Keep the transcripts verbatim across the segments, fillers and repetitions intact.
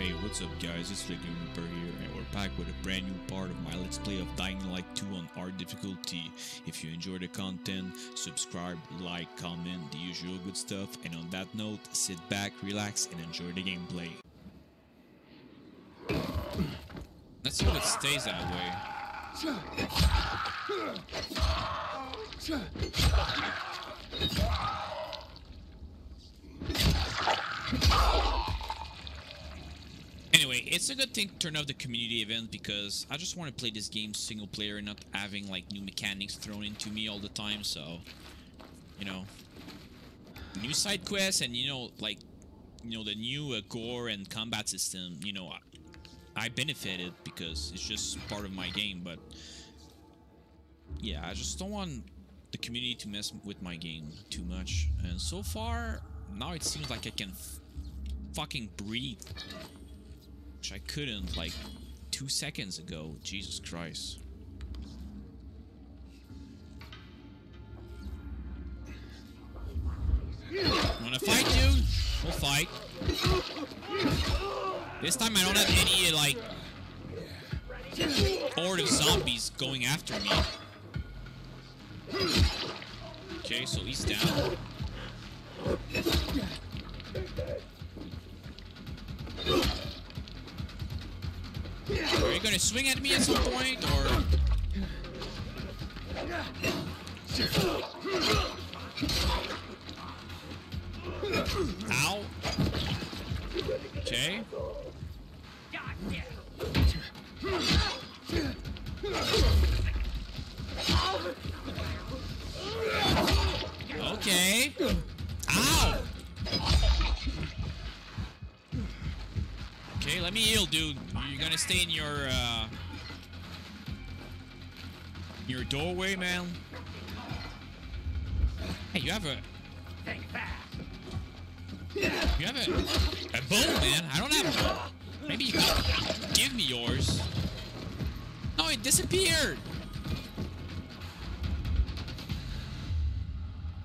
Hey, what's up guys, it's the Game Reaper here, and we're back with a brand new part of my Let's Play of Dying Light two on hard difficulty. If you enjoy the content, subscribe, like, comment, the usual good stuff, and on that note, sit back, relax, and enjoy the gameplay. Let's see if it stays that way. Anyway, it's a good thing to turn off the community event because I just want to play this game single player and not having like new mechanics thrown into me all the time. So, you know, new side quests and, you know, like, you know, the new uh, gore and combat system, you know, I, I benefited because it's just part of my game. But yeah, I just don't want the community to mess with my game too much. And so far, now it seems like I can f fucking breathe. Which I couldn't like two seconds ago. Jesus Christ. Wanna fight, dude? We'll fight. This time I don't have any like horde of zombies going after me. Okay, so he's down. Are you gonna swing at me at some point, or...? Ow. Okay. Okay. Ow! Okay, let me heal, dude. You're gonna stay in your uh, your doorway, man. Hey, you have a you have a a bone, man. I don't have a bone. Maybe you can give me yours. No, it disappeared.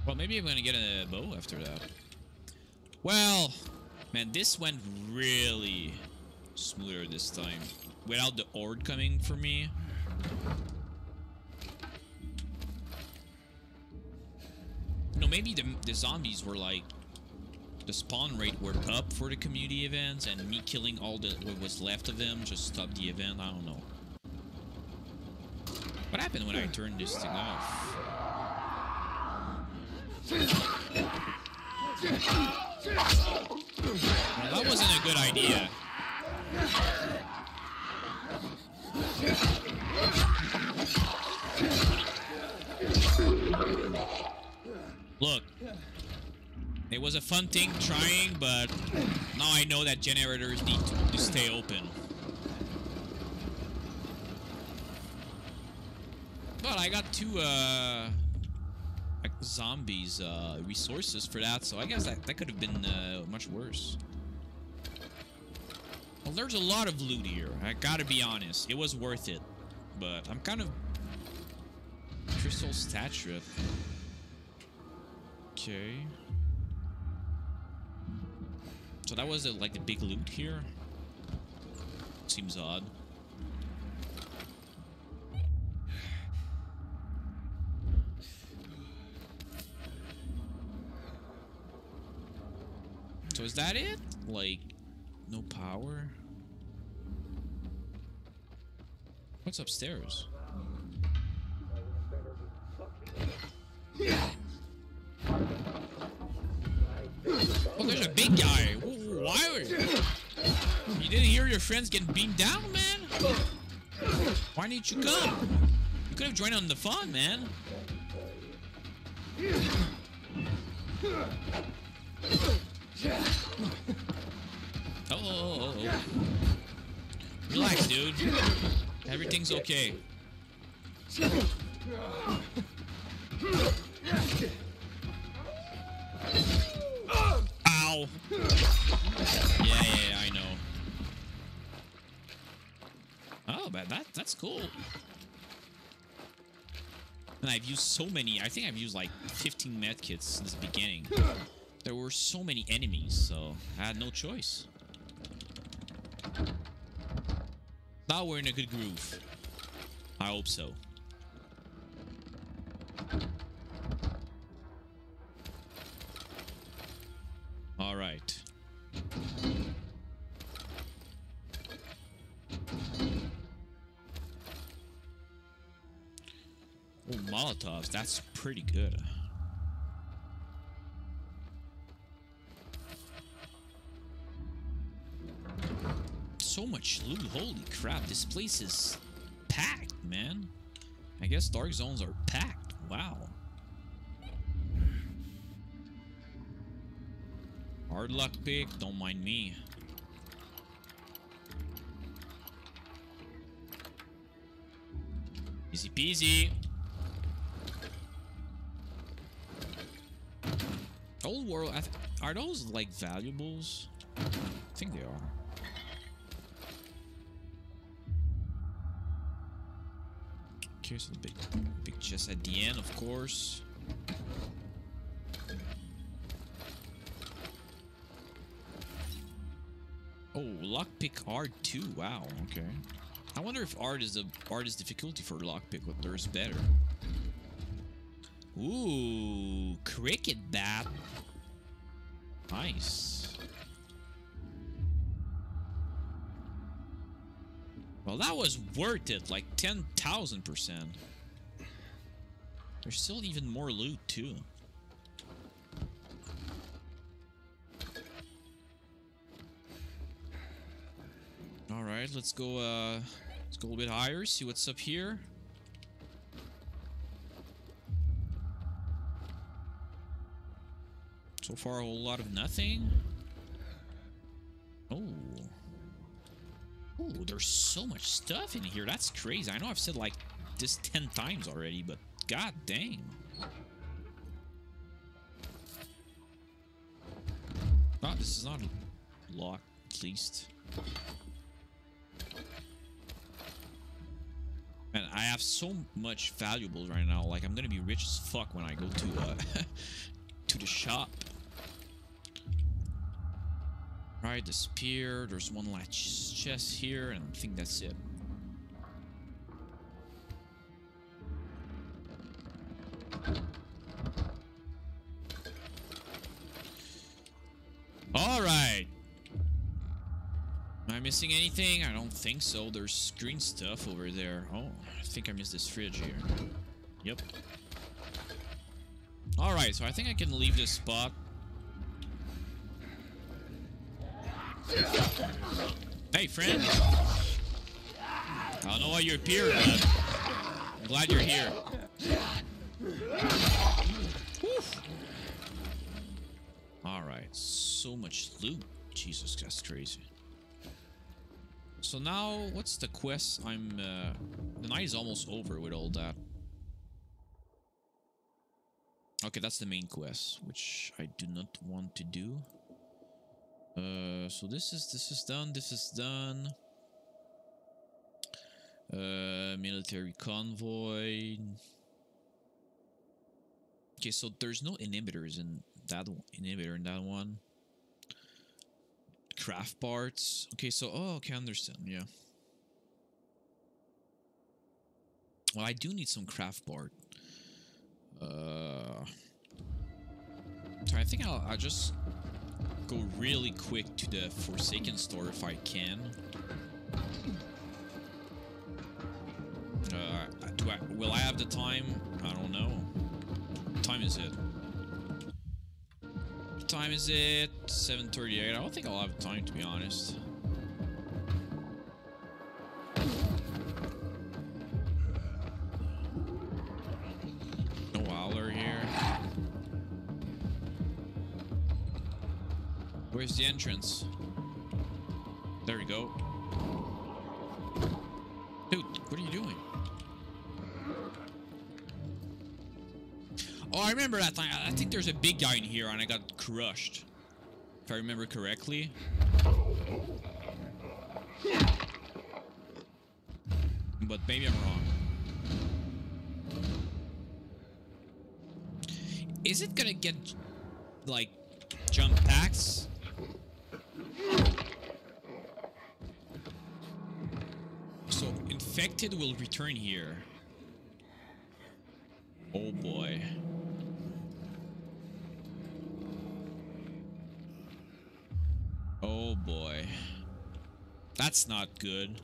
Well, maybe I'm gonna get a bow after that. Well, man, this went really smoother this time without the horde coming for me. No, maybe the, the zombies were like the spawn rate were up for the community events, and me killing all the what was left of them just stopped the event. I don't know what happened when I turned this thing off. Well, that wasn't a good idea. Look, it was a fun thing trying, but now I know that generators need to, to stay open. But I got two, uh... zombies uh, resources for that, so I guess that, that could have been uh, much worse. Well, there's a lot of loot here, I gotta be honest. It was worth it, but I'm kind of... Crystal statue. Okay. So that was uh, like the big loot here. Seems odd. So is that it? Like, no power? What's upstairs? Oh, there's a big guy. Why are you? You didn't hear your friends getting beamed down, man? Why didn't you come? You could have joined on the fun, man. Oh, oh, oh, oh. Relax, dude. Everything's okay. Ow. Yeah, yeah, I know. Oh, but that that's cool. And I've used so many. I think I've used like fifteen med kits since the beginning. There were so many enemies, so I had no choice. Now we're in a good groove. I hope so. All right. Oh, Molotovs. That's pretty good. So much loot. Holy crap. This place is packed, man. I guess dark zones are packed. Wow. Hard luck pick. Don't mind me. Easy peasy. Old world. I th are those like valuables? I think they are. Okay, so the big, big chest at the end, of course. Oh, lockpick R two. Wow. Okay. I wonder if art is the art is difficulty for lockpick. What there is better? Ooh, cricket bat. Nice. Well, that was worth it. Like ten thousand percent. There's still even more loot too. All right, let's go. Uh, let's go a little bit higher. See what's up here. So far, a whole lot of nothing. Oh, oh, there's so much stuff in here. That's crazy. I know I've said like this ten times already, but god dang. Oh, this is not locked, at least. Man, I have so much valuables right now. Like, I'm gonna be rich as fuck when I go to uh, to the shop. All right, the spear. There's one latch chest here, and I think that's it. All right. Am I missing anything? I don't think so. There's green stuff over there. Oh, I think I missed this fridge here. Yep. Alright, so I think I can leave this spot. Hey, friend! I don't know why you're here, but I'm glad you're here. Alright, so much loot. Jesus, that's crazy. So now, what's the quest? I'm, uh, the night is almost over with all that. Okay, that's the main quest, which I do not want to do. Uh, so this is, this is done, this is done. Uh, military convoy. Okay, so there's no inhibitors in that one, inhibitor in that one. Craft parts. Okay, so oh, okay, I understand. Yeah. Well, I do need some craft part. Uh, so I think I'll, I'll just go really quick to the Forsaken store if I can. Uh, do I? Will I have the time? I don't know. What time is it? Time is it? seven thirty-eight. I don't think I'll have time, to be honest. No Owler here. Where's the entrance? There we go. Dude, what are you doing? Oh, I remember that time. I think there's a big guy in here and I got crushed. If I remember correctly. But maybe I'm wrong. Is it gonna get, like, jump packs? Infected will return here. Oh boy. Oh boy. That's not good.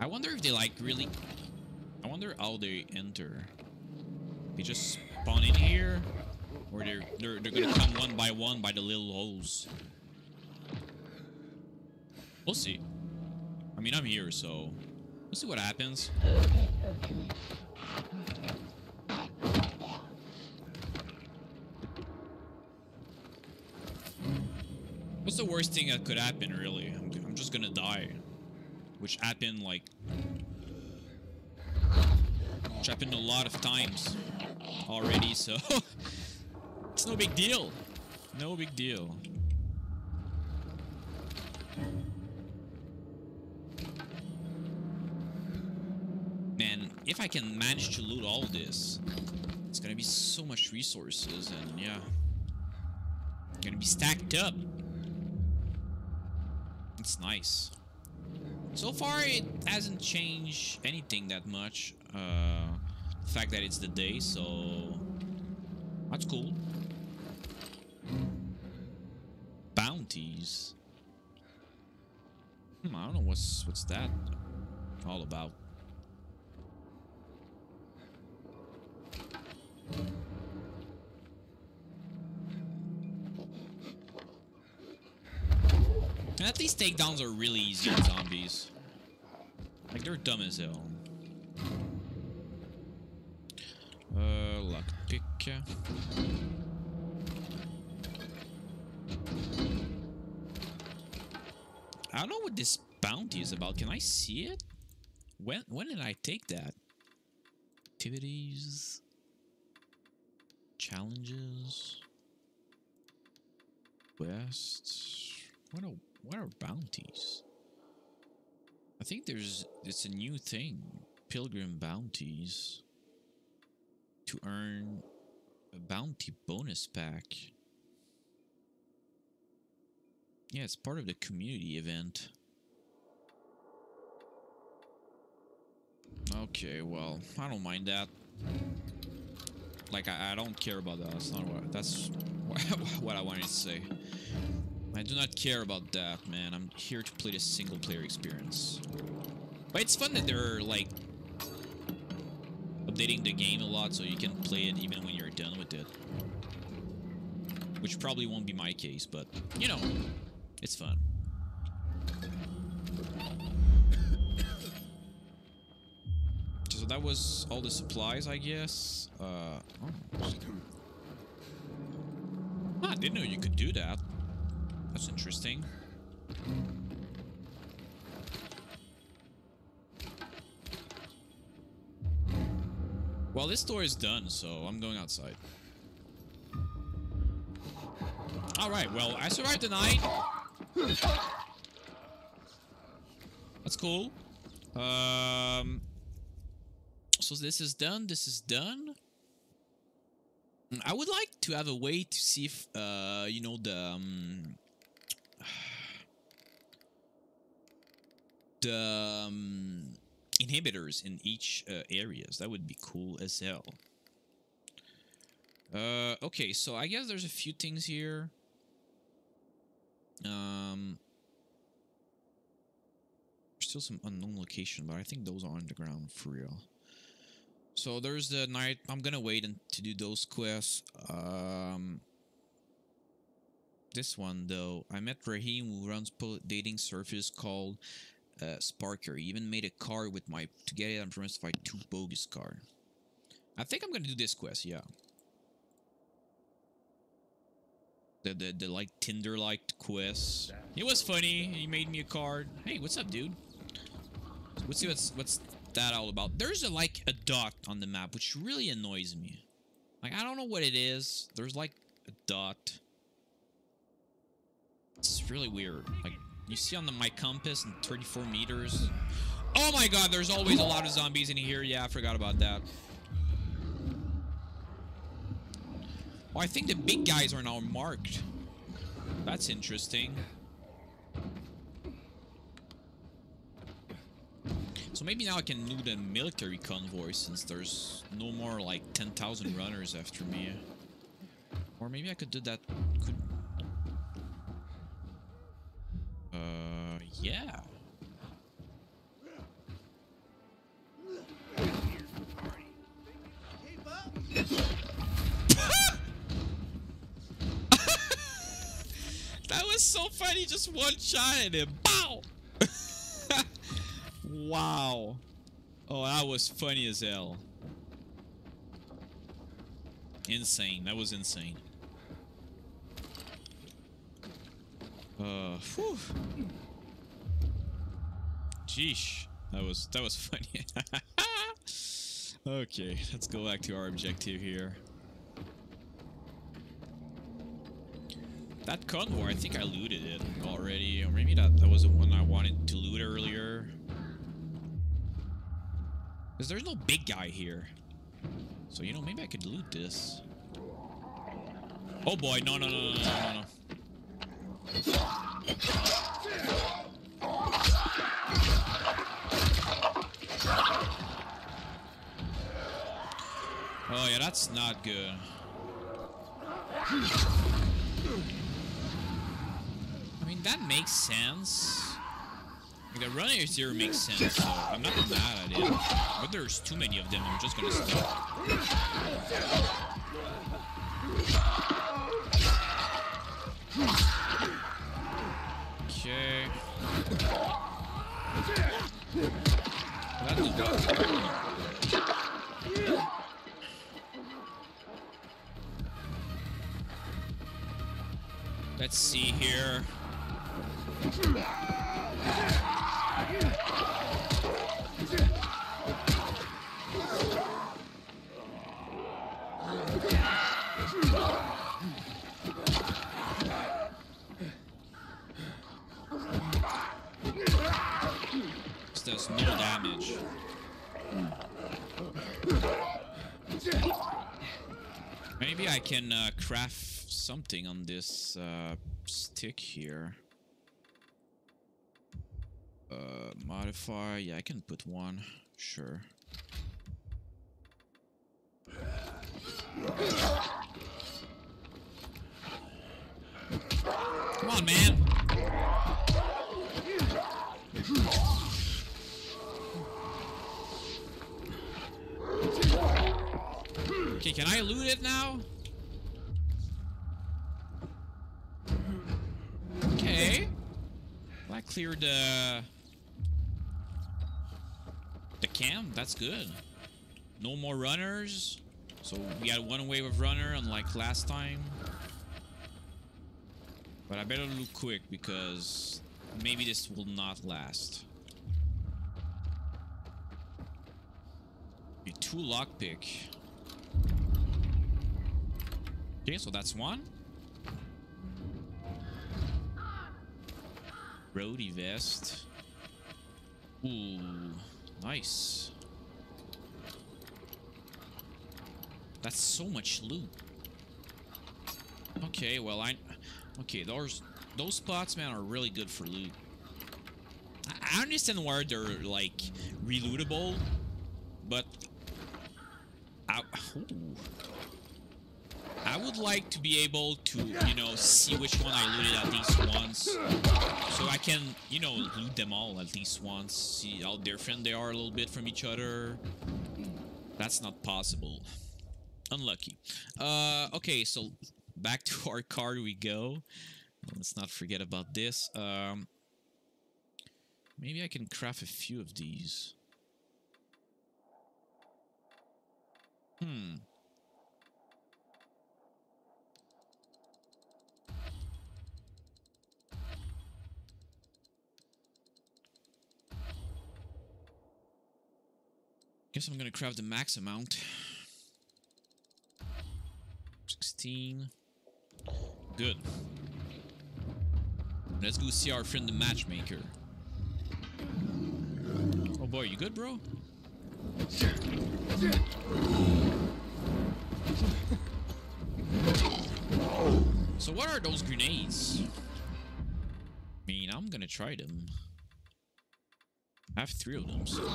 I wonder if they like really... I wonder how they enter. They just spawn in here? Or they're, they're, they're gonna come one by one by the little holes? We'll see. I mean, I'm here, so... We'll see what happens. What's the worst thing that could happen, really? I'm, I'm just gonna die. Which happened, like... Which happened a lot of times already, so... It's no big deal. No big deal. Man, if I can manage to loot all this, it's gonna be so much resources, and yeah... Gonna be stacked up. It's nice. So far, it hasn't changed anything that much. Uh, the fact that it's the day, so... That's cool. Bounties. Hmm, I don't know what's, what's that all about. At least takedowns are really easy on zombies. Like, they're dumb as hell. Uh, lockpick. I don't know what this bounty is about. Can I see it? When, when did I take that? Activities. Challenges. Quests. What are, what are bounties? I think there's... It's a new thing. Pilgrim bounties. To earn a bounty bonus pack. Yeah, it's part of the community event. Okay, well, I don't mind that. Like, I, I don't care about that. That's not what... That's what I wanted to say. I do not care about that, man. I'm here to play the single-player experience. But it's fun that they're, like, updating the game a lot so you can play it even when you're done with it. Which probably won't be my case, but, you know, it's fun. So that was all the supplies, I guess. Uh, oh. Ah, I didn't know you could do that. That's interesting. Well, this door is done, so I'm going outside. Alright, well, I survived the night. That's cool. Um, so this is done, this is done. I would like to have a way to see if, uh, you know, the... Um, the um, inhibitors in each uh, areas. That would be cool as hell. Uh, okay, so I guess there's a few things here. Um, there's still some unknown location, but I think those are underground for real. So there's the night. I'm gonna wait and to do those quests. Um, this one though, I met Rahim, who runs a dating service called Uh, Sparker. He even made a card with my... To get it, I'm trying to fight two bogus card. I think I'm gonna do this quest, yeah. The, the, the like, Tinder-like quest. It was funny. He made me a card. Hey, what's up, dude? Let's see what's, what's that all about. There's, a, like, a dot on the map, which really annoys me. Like, I don't know what it is. There's, like, a dot. It's really weird. Like... You see on the, my compass in thirty-four meters. Oh my god, there's always a lot of zombies in here. Yeah, I forgot about that. Oh, I think the big guys are now marked. That's interesting. So maybe now I can do the military convoy since there's no more like ten thousand runners after me. Or maybe I could do that. Could... Uh, yeah. That was so funny, just one shot at him. Bow! Wow. Oh, that was funny as hell. Insane. That was insane. Uh, whew. Jeesh. That was, that was funny. Okay, let's go back to our objective here. That convoy, I think I looted it already, or maybe that, that was the one I wanted to loot earlier. Because there's no big guy here. So, you know, maybe I could loot this. Oh boy, no, no, no, no, no, no. Oh yeah, that's not good. I mean, that makes sense. Like, the runners here make sense, so I'm not mad at it. But there's too many of them, I'm just gonna stop. Okay. That did not happen. Let's see here. This does no damage. Maybe I can uh, craft something on this uh, stick here. Uh, modify, yeah, I can put one, sure. Come on, man! Okay, can I loot it now? Okay. Well, I cleared the... Uh The camp, that's good. No more runners. So we had one wave of runner, unlike last time. But I better look quick because maybe this will not last. A two lockpick. Okay, so that's one. Roadie vest. Ooh. Nice. That's so much loot. Okay, well, I... Okay, those those spots, man, are really good for loot. I, I understand why they're, like, relootable, but... I, ooh, I would like to be able to, you know, see which one I looted at least once. So I can, you know, loot them all at least once. See how different they are a little bit from each other. That's not possible. Unlucky. Uh, okay, so back to our card we go. Let's not forget about this. Um, maybe I can craft a few of these. Hmm. Guess I'm gonna craft the max amount. Sixteen. Good. Let's go see our friend the matchmaker. Oh boy, you good, bro? So what are those grenades? I mean, I'm gonna try them. I have three of them, so...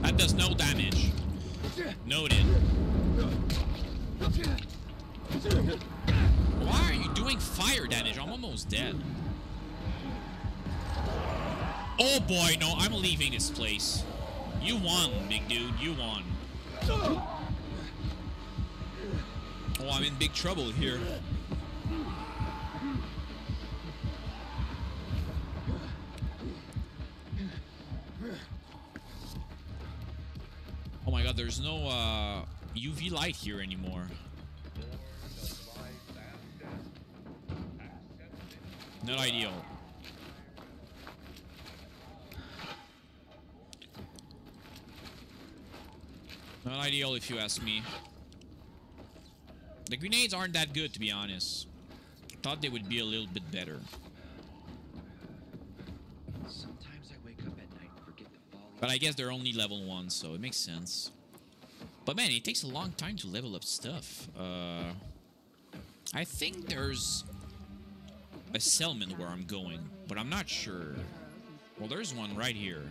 That does no damage. Noted. Why are you doing fire damage? I'm almost dead. Oh boy, no, I'm leaving this place. You won, big dude, you won. Oh, I'm in big trouble here. Oh my god, there's no uh, U V light here anymore. Not ideal. Not ideal if you ask me. The grenades aren't that good, to be honest. Thought they would be a little bit better. Sometimes I wake up at night and forget the folly. But I guess they're only level one, so it makes sense. But man, it takes a long time to level up stuff. Uh, I think there's a settlement where I'm going, but I'm not sure. Well, there's one right here.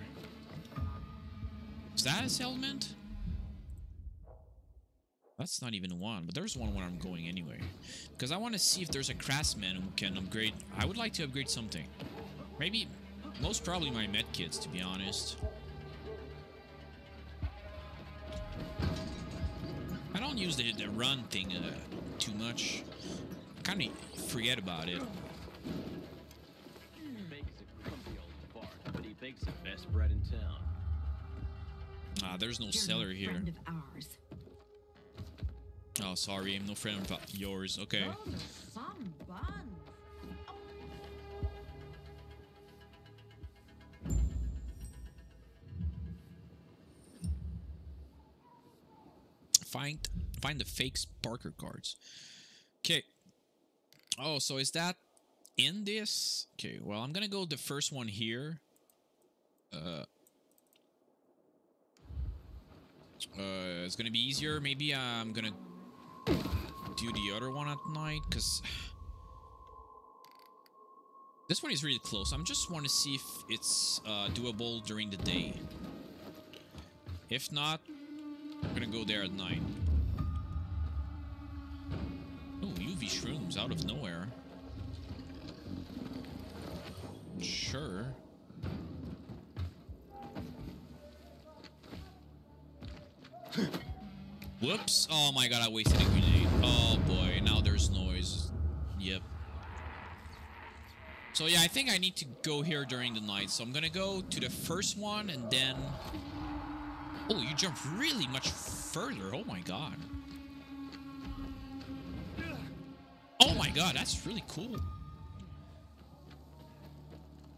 Is that a settlement? That's not even one, but there's one where I'm going anyway. Because I want to see if there's a craftsman who can upgrade. I would like to upgrade something. Maybe, most probably my medkits, to be honest. I don't use the, the run thing uh, too much. Kind of forget about it. He makes a crazy old fart, but he bakes the best bread in town. Ah, there's no cellar here. Oh, sorry, I'm no friend of yours. Okay. Find find the fake Sparker cards. Okay. Oh, so is that in this? Okay, well, I'm gonna go the first one here. Uh... Uh, it's gonna be easier. Maybe I'm gonna... do the other one at night, because this one is really close. I'm just want to see if it's uh, doable during the day. If not, I'm gonna go there at night. Oh, U V shrooms out of nowhere. Sure. Whoops! Oh my god, I wasted a grenade. Oh boy, now there's noise. Yep. So yeah, I think I need to go here during the night. So I'm gonna go to the first one and then... Oh, you jump really much further. Oh my god. Oh my god, that's really cool.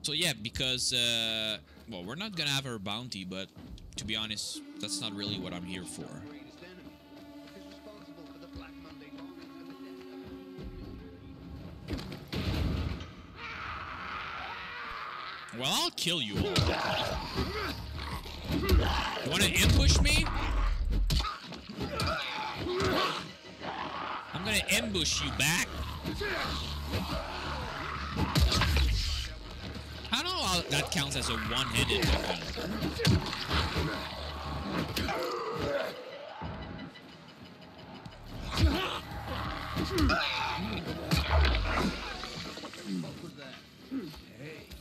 So yeah, because... Uh, well, we're not gonna have our bounty, but to be honest, that's not really what I'm here for. Well, I'll kill you all. You wanna ambush me? I'm gonna ambush you back. I don't know how that counts as a one-handed weapon.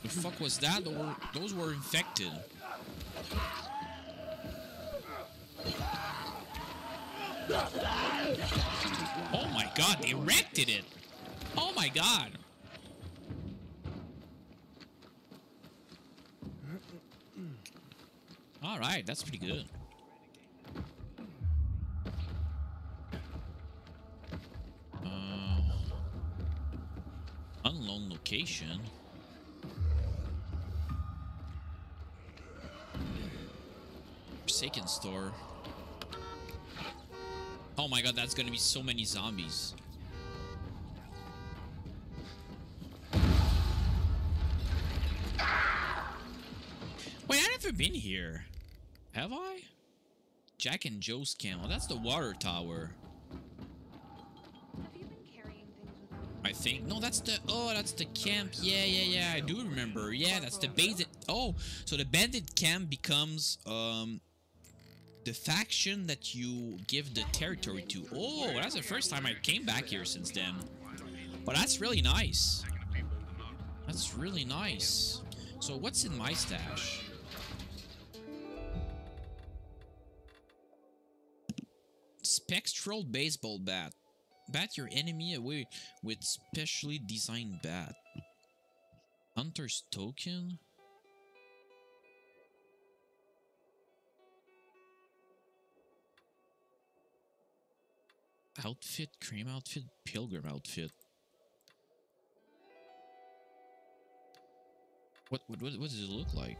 The fuck was that? Those were, those were infected. Oh my god, they erected it! Oh my god! Alright, that's pretty good. Uh, unknown location. Forsaken store. Oh my god, that's gonna be so many zombies. Wait, I've never been here. Have I? Jack and Joe's camp. That's the water tower. Have you been carrying things without I think. No, that's the... Oh, that's the camp. Yeah, yeah, yeah. I do remember. Yeah, that's the bandit... Oh, so the bandit camp becomes... um. The faction that you give the territory to. Oh, that's the first time I came back here since then. But that's really nice. That's really nice. So what's in my stash? Spectral baseball bat. Bat your enemy away with specially designed bat. Hunter's token. Outfit, cream outfit, pilgrim outfit. What, what what what does it look like?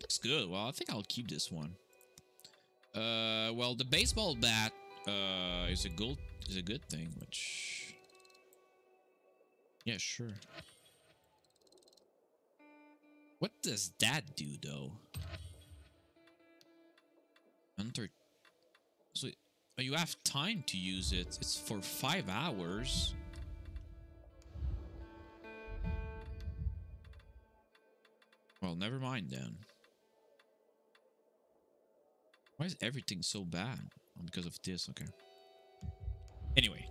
Looks good. Well, I think I'll keep this one. Uh, well, the baseball bat uh is a good is a good thing. Which, yeah, sure. What does that do though? Hunter. So you have time to use it. It's for five hours. Well, never mind then. Why is everything so bad? Oh, because of this, okay. Anyway,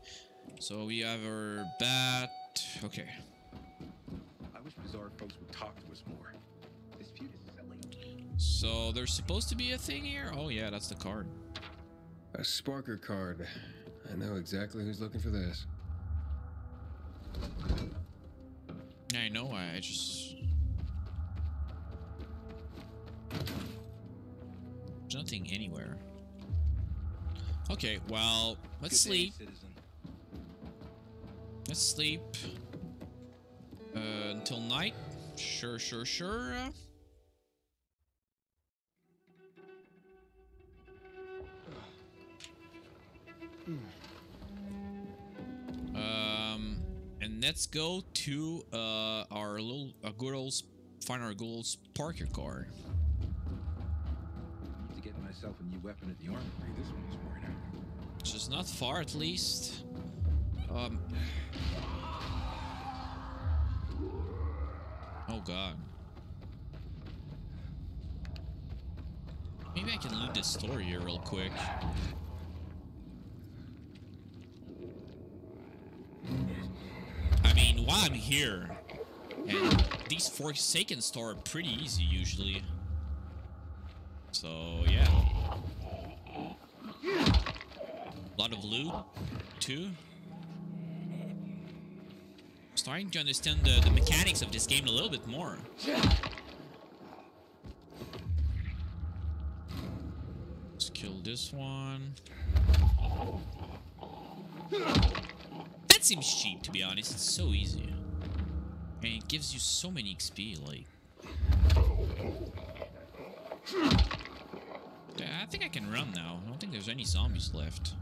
so we have our bat. Okay. I wish bizarre folks would talk to us more. This feud is selling. So there's supposed to be a thing here? Oh yeah, that's the card. A Sparker card. I know exactly who's looking for this. I know, I just... There's nothing anywhere. Okay, well, let's sleep. Let's sleep. Uh, until night. Sure, sure, sure. Um, and let's go to uh, our little, a good old, find our good old Sparker card. I need to get myself a new weapon at the armory. This one is worn out. Which is not far, at least. Um. Oh God. Maybe I can leave this story here real quick. I mean, while I'm here, and these Forsaken store are pretty easy usually. So yeah, a lot of loot too. Starting to understand the, the mechanics of this game a little bit more. Let's kill this one. Seems cheap, to be honest. It's so easy, and it gives you so many X P. Like, I think I can run now. I don't think there's any zombies left.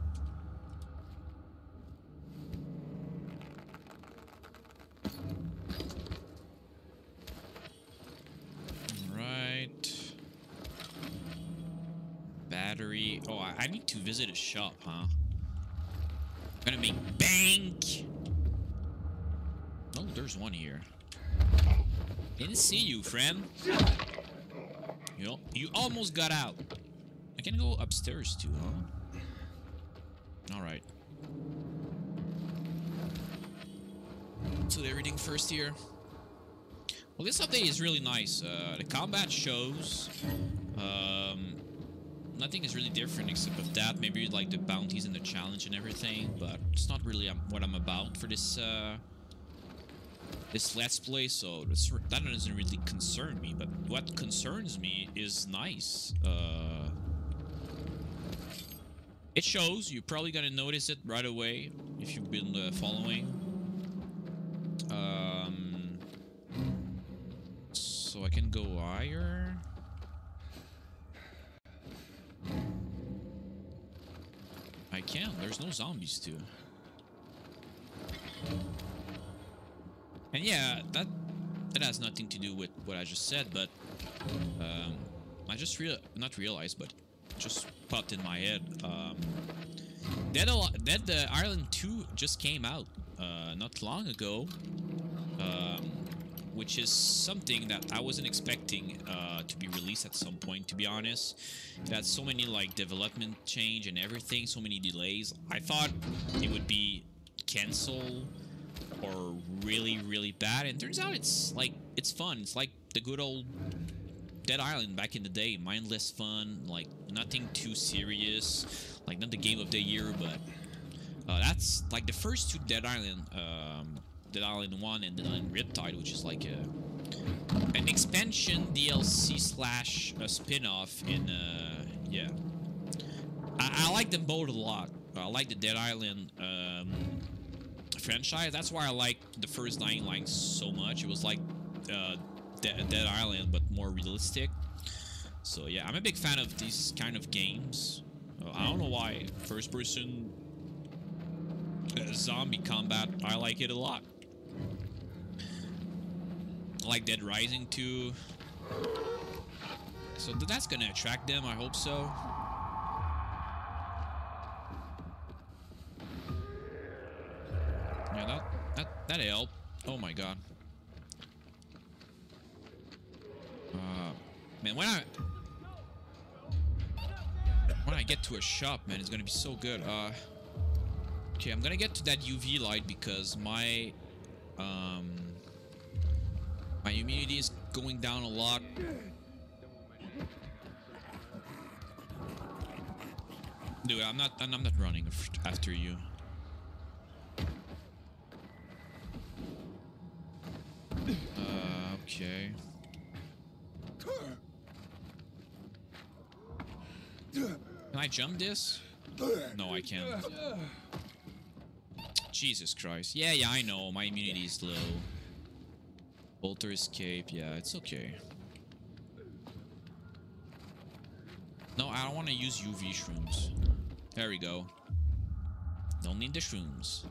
All right. Battery. Oh, I, I need to visit a shop, huh? Gonna make bank. Oh, there's one here. Didn't see you, friend. You know, you almost got out. I can go upstairs too, huh? All right. So everything first here. Well, this update is really nice. Uh, the combat shows. Um. Nothing is really different except of that. Maybe like the bounties and the challenge and everything, but it's not really what I'm about for this uh, this let's play. So this, that doesn't really concern me. But what concerns me is nice. Uh, it shows. You're probably gonna notice it right away if you've been uh, following. Um, so I can go higher. I can. There's no zombies too. And yeah, that that has nothing to do with what I just said, but um, I just real not realized, but just popped in my head. Um, Dead, Dead uh, Island two just came out uh, not long ago, um, which is something that I wasn't expecting uh, to be released at some point, to be honest. It had so many like development change and everything, so many delays. I thought it would be canceled or really, really bad, and turns out it's like it's fun. It's like the good old Dead Island back in the day, mindless fun, like nothing too serious, like not the game of the year, but uh, that's like the first two Dead Island, um, Dead Island one and Dead Island Riptide, which is like a, an expansion D L C slash a spin-off, and uh, yeah, I, I like them both a lot. I like the Dead Island um, franchise. That's why I like the first Dying Light so much. It was like uh, Dead Island, but more realistic. So yeah, I'm a big fan of these kind of games. Uh, I don't know why. First person uh, zombie combat, I like it a lot. I like Dead Rising two. So th that's gonna attract them, I hope so. Yeah, that, that, that helped. Oh my god. Uh, man, when I when I get to a shop, man, it's gonna be so good. Uh, okay, I'm gonna get to that U V light because my um my humidity is going down a lot. Dude, I'm not I'm not running after you. Uh, okay. Can I jump this? No, I can't. Jesus Christ. Yeah, yeah, I know. My immunity is low. Bolter escape. Yeah, it's okay. No, I don't want to use U V shrooms. There we go. Don't need the shrooms.